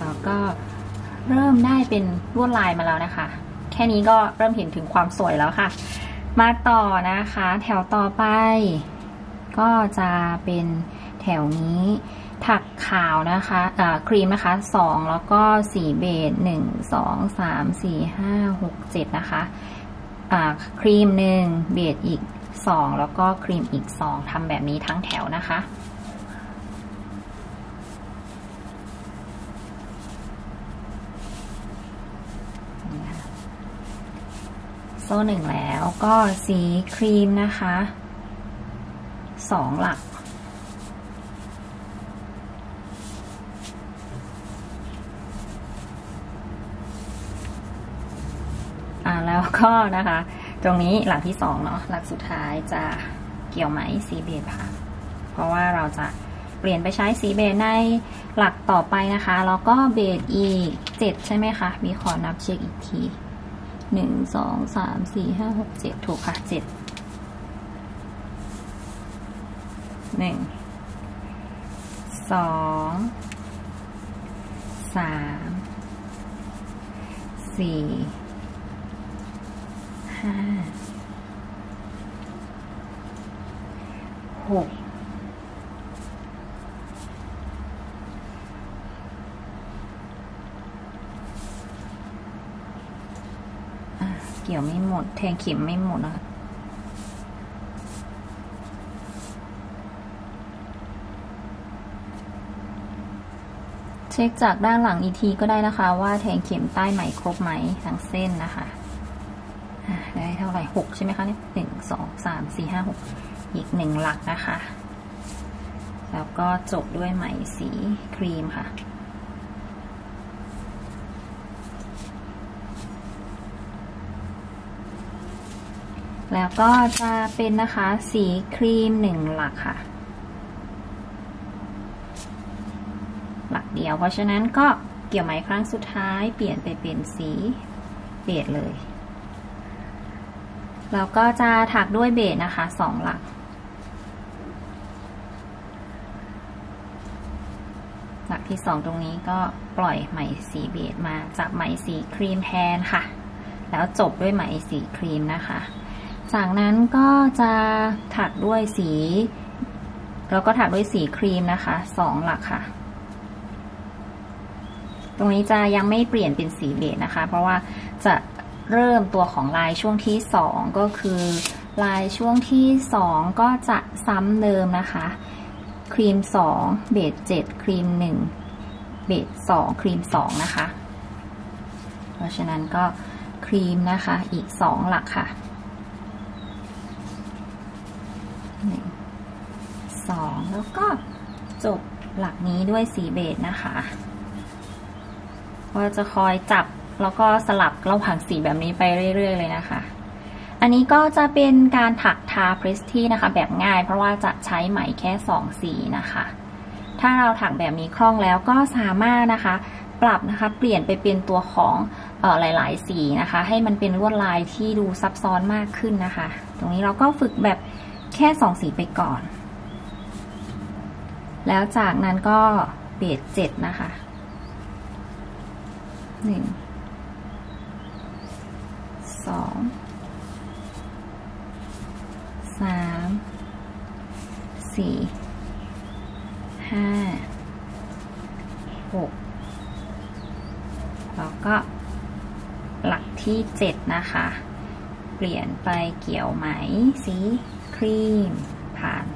แล้วก็เริ่มได้เป็นลวดลายมาแล้วนะคะแค่นี้ก็เริ่มเห็นถึงความสวยแล้วค่ะมาต่อนะคะแถวต่อไปก็จะเป็นแถวนี้ถักขาวนะคะครีมนะคะ2แล้วก็สีเบส1 2 3 4 5 6 7นะคะครีม1เบสอีก ซองแล้วก็ครีมอีกซองทำแบบนี้ทั้งแถวนะคะโซ่หนึ่งแล้วก็สีครีมนะคะ2หลักแล้วก็นะคะตรงนี้หลักที่2เนาะหลักสุดท้ายจะเกี่ยวไหมสีเบจค่ะเพราะว่าเราจะเปลี่ยนไปใช้สีเบจในหลักต่อไปนะคะแล้วก็เบจอีก7ใช่ไหมคะมีขอนับเช็คอีกที1 2 3 4 5 6 7ถูกค่ะ7 2 3 4 5 6เกี่ยวไม่หมดแทงเข็มไม่หมดนะคะเช็คจากด้านหลังอีกทีก็ได้นะคะว่าแทงเข็มใต้ไหมครบไหมทั้งเส้นนะคะได้เท่าไหร่6ใช่ไหมคะเนี่ย1 2 3 4 5 6อีก1หลักนะคะแล้วก็จบด้วยไหมสีครีมค่ะแล้วก็จะเป็นนะคะสีครีม1หลักค่ะหลักเดียวเพราะฉะนั้นก็เกี่ยวไหมครั้งสุดท้ายเปลี่ยนไปเป็นสีเบจเลยแล้วก็จะถักด้วยเบจนะคะ2หลักหลักที่2ตรงนี้ก็ปล่อยไหมสีเบจมาจับไหมสีครีมแทนค่ะแล้วจบด้วยไหมสีครีมนะคะจากนั้นก็จะถักด้วยสีแล้วก็ถักด้วยสีครีมนะคะ2หลักค่ะตรงนี้จะยังไม่เปลี่ยนเป็นสีเบจนะคะเพราะว่าจะเริ่มตัวของลายช่วงที่2ก็คือลายช่วงที่2ก็จะซ้ำเดิมนะคะครีม2เบจ7ครีม1เบจ2ครีม2นะคะเพราะฉะนั้นก็ครีมนะคะอีก2หลักค่ะ1 2แล้วก็จบหลักนี้ด้วยสีเบจนะคะก็จะคอยจับแล้วก็สลับระหว่างสีแบบนี้ไปเรื่อยๆเลยนะคะอันนี้ก็จะเป็นการถักทาเพรสที่นะคะแบบง่ายเพราะว่าจะใช้ไหมแค่2สีนะคะถ้าเราถักแบบนี้คล่องแล้วก็สามารถนะคะปรับนะคะเปลี่ยนไปเป็นตัวของหลายๆสีนะคะให้มันเป็นลวดลายที่ดูซับซ้อนมากขึ้นนะคะตรงนี้เราก็ฝึกแบบแค่2สีไปก่อนแล้วจากนั้นก็เบจ7นะคะ1 2 3 4 5 6แล้วก็หลักที่7นะคะเปลี่ยนไปเกี่ยวไหมสีครีมผ่าน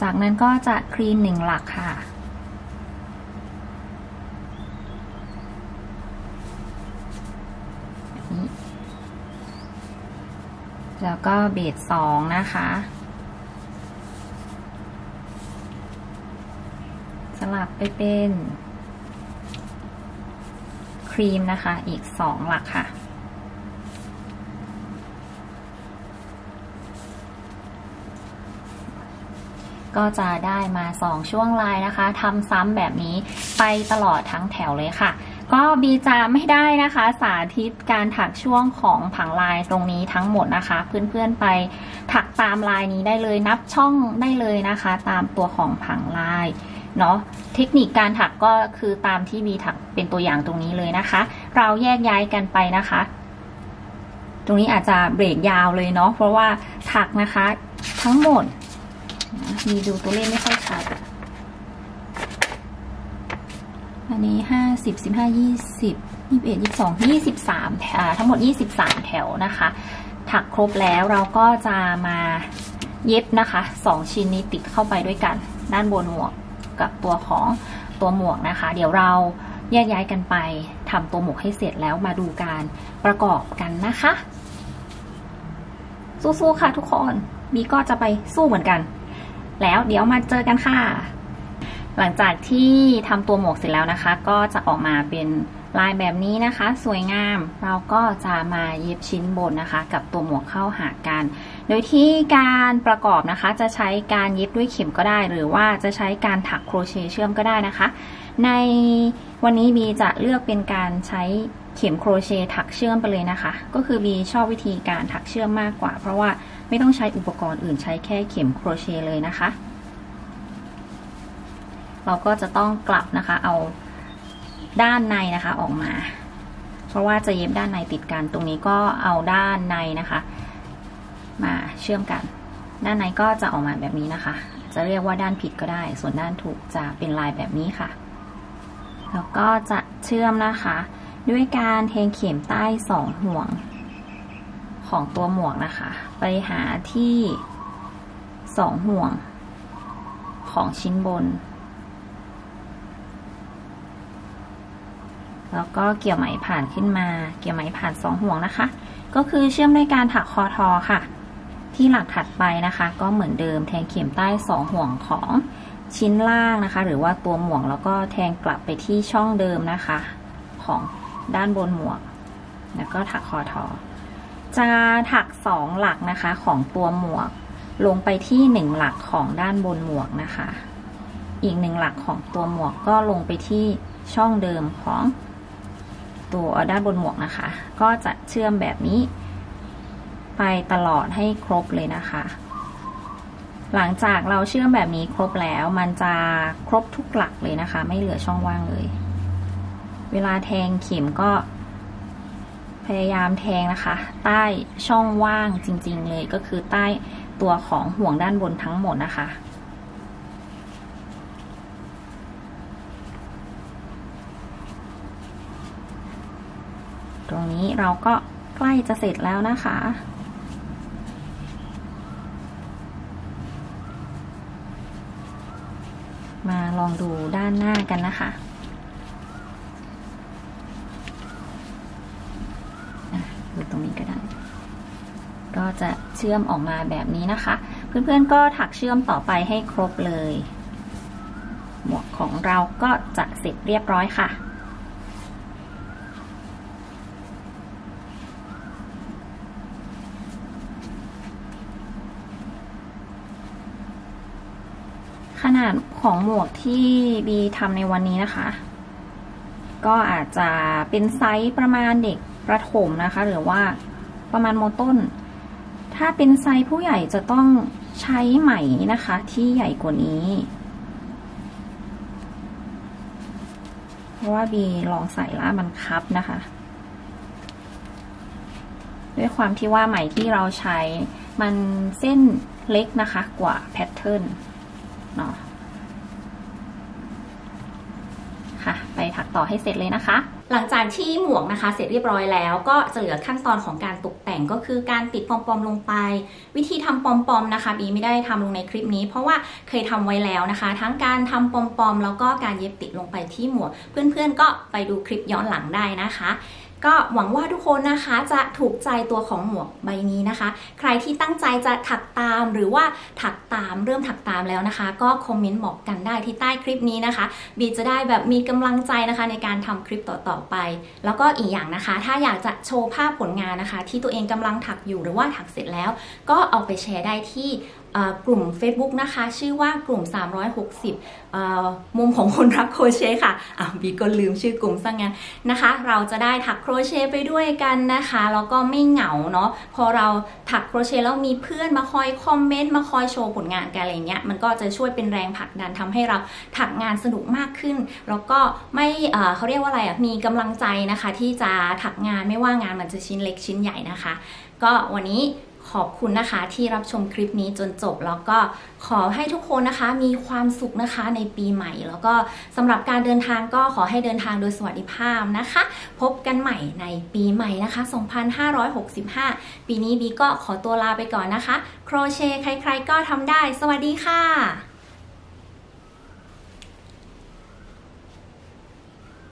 จากนั้นก็จะครีม1หลักค่ะแล้วก็เบจ2นะคะสลับไปเป็นครีมนะคะอีก2หลักค่ะก็จะได้มา2ช่วงลายนะคะทำซ้ำแบบนี้ไปตลอดทั้งแถวเลยค่ะก็บีจะไม่ได้นะคะสาธิตการถักช่วงของผังลายตรงนี้ทั้งหมดนะคะเพื่อนๆไปถักตามลายนี้ได้เลยนับช่องได้เลยนะคะตามตัวของผังลายเนาะเทคนิคการถักก็คือตามที่บีถักเป็นตัวอย่างตรงนี้เลยนะคะเราแยกย้ายกันไปนะคะตรงนี้อาจจะเบรกยาวเลยเนาะเพราะว่าถักนะคะทั้งหมดบีดูตัวเลขไม่ค่อยชัด อันนี้50 15 20 21 22 23ทั้งหมด23แถวนะคะถักครบแล้วเราก็จะมาเย็บนะคะ2ชิ้นนี้ติดเข้าไปด้วยกันด้านบนหมวกกับตัวของตัวหมวกนะคะเดี๋ยวเราแยกย้ายกันไปทำตัวหมวกให้เสร็จแล้วมาดูการประกอบกันนะคะสู้ๆค่ะทุกคนบีก็จะไปสู้เหมือนกันแล้วเดี๋ยวมาเจอกันค่ะหลังจากที่ทำตัวหมวกเสร็จแล้วนะคะก็จะออกมาเป็นลายแบบนี้นะคะสวยงามเราก็จะมาเย็บชิ้นบนนะคะกับตัวหมวกเข้าหากันโดยที่การประกอบนะคะจะใช้การเย็บด้วยเข็มก็ได้หรือว่าจะใช้การถักโครเชต์เชื่อมก็ได้นะคะในวันนี้บีจะเลือกเป็นการใช้เข็มโครเชต์ถักเชื่อมไปเลยนะคะก็คือบีชอบวิธีการถักเชื่อมมากกว่าเพราะว่าไม่ต้องใช้อุปกรณ์อื่นใช้แค่เข็มโครเชต์เลยนะคะเราก็จะต้องกลับนะคะเอาด้านในนะคะออกมาเพราะว่าจะเย็บด้านในติดกันตรงนี้ก็เอาด้านในนะคะมาเชื่อมกันด้านในก็จะออกมาแบบนี้นะคะจะเรียกว่าด้านผิดก็ได้ส่วนด้านถูกจะเป็นลายแบบนี้ค่ะแล้วก็จะเชื่อมนะคะด้วยการแทงเข็มใต้2ห่วงของตัวหมวกนะคะไปหาที่2ห่วงของชิ้นบนแล้วก็เกี่ยวไหมผ่านขึ้นมาเกี่ยวไหมผ่าน2ห่วงนะคะก็คือเชื่อมด้วยการถักคอทอค่ะที่หลักถัดไปนะคะก็เหมือนเดิมแทงเข็มใต้2ห่วงของชิ้นล่างนะคะหรือว่าตัวหมวกแล้วก็แทงกลับไปที่ช่องเดิมนะคะของด้านบนหมวกแล้วก็ถักคอทอจะถัก2หลักนะคะของตัวหมวกลงไปที่1หลักของด้านบนหมวกนะคะอีก1หลักของตัวหมวกก็ลงไปที่ช่องเดิมของตัวด้านบนหมวกนะคะก็จะเชื่อมแบบนี้ไปตลอดให้ครบเลยนะคะหลังจากเราเชื่อมแบบนี้ครบแล้วมันจะครบทุกหลักเลยนะคะไม่เหลือช่องว่างเลยเวลาแทงเข็มก็พยายามแทงนะคะใต้ช่องว่างจริงๆเลยก็คือใต้ตัวของห่วงด้านบนทั้งหมดนะคะตรงนี้เราก็ใกล้จะเสร็จแล้วนะคะมาลองดูด้านหน้ากันนะคะดูตรงนี้ก็ได้ก็จะเชื่อมออกมาแบบนี้นะคะเพื่อนๆก็ถักเชื่อมต่อไปให้ครบเลยหมวกของเราก็จะเสร็จเรียบร้อยค่ะขนาดของหมวกที่บีทำในวันนี้นะคะก็อาจจะเป็นไซส์ประมาณเด็กประถมนะคะหรือว่าประมาณม.ต้นถ้าเป็นไซส์ผู้ใหญ่จะต้องใช้ไหมนะคะที่ใหญ่กว่านี้เพราะว่าบีลองใส่แล้วมันคับนะคะด้วยความที่ว่าไหมที่เราใช้มันเส้นเล็กนะคะกว่าแพทเทิร์นค่ะไปถักต่อให้เสร็จเลยนะคะหลังจากที่หมวกนะคะเสร็จเรียบร้อยแล้วก็จะเหลือขั้นตอนของการตกแต่งก็คือการติดปอมๆลงไปวิธีทำปอมๆนะคะบีไม่ได้ทำลงในคลิปนี้เพราะว่าเคยทำไว้แล้วนะคะทั้งการทำปอมๆแล้วก็การเย็บติดลงไปที่หมวกเพื่อนๆก็ไปดูคลิปย้อนหลังได้นะคะก็หวังว่าทุกคนนะคะจะถูกใจตัวของหมวกใบนี้นะคะใครที่ตั้งใจจะถักตามหรือว่าถักตามเริ่มถักตามแล้วนะคะก็คอมเมนต์บอกกันได้ที่ใต้คลิปนี้นะคะบีจะได้แบบมีกำลังใจนะคะในการทำคลิปต่อๆไปแล้วก็อีกอย่างนะคะถ้าอยากจะโชว์ภาพผลงานนะคะที่ตัวเองกำลังถักอยู่หรือว่าถักเสร็จแล้วก็เอาไปแชร์ได้ที่กลุ่ม Facebook นะคะชื่อว่ากลุ่ม360มุมของคนรักโครเชต์ค่ะบีก็ลืมชื่อกลุ่มซะงั้นนะคะเราจะได้ถักโครเชต์ไปด้วยกันนะคะแล้วก็ไม่เหงาเนาะพอเราถักโครเชต์แล้วมีเพื่อนมาคอยคอมเมนต์มาคอยโชว์ผลงานกันอะไรเงี้ยมันก็จะช่วยเป็นแรงผลักดันทำให้เราถักงานสนุกมากขึ้นแล้วก็ไม่เขาเรียกว่าอะไรมีกำลังใจนะคะที่จะถักงานไม่ว่างานมันจะชิ้นเล็กชิ้นใหญ่นะคะก็วันนี้ข ขอบคุณนะคะที่รับชมคลิปนี้จนจบแล้วก็ขอให้ทุกคนนะคะมีความสุขนะคะในปีใหม่แล้วก็สำหรับการเดินทางก็ขอให้เดินทางโดยสวัสดิภาพนะคะพบกันใหม่ในปีใหม่นะคะ2565ปีนี้บีก็ขอตัวลาไปก่อนนะคะโครเชต์ใครๆก็ทำได้สวัสดีค่ะ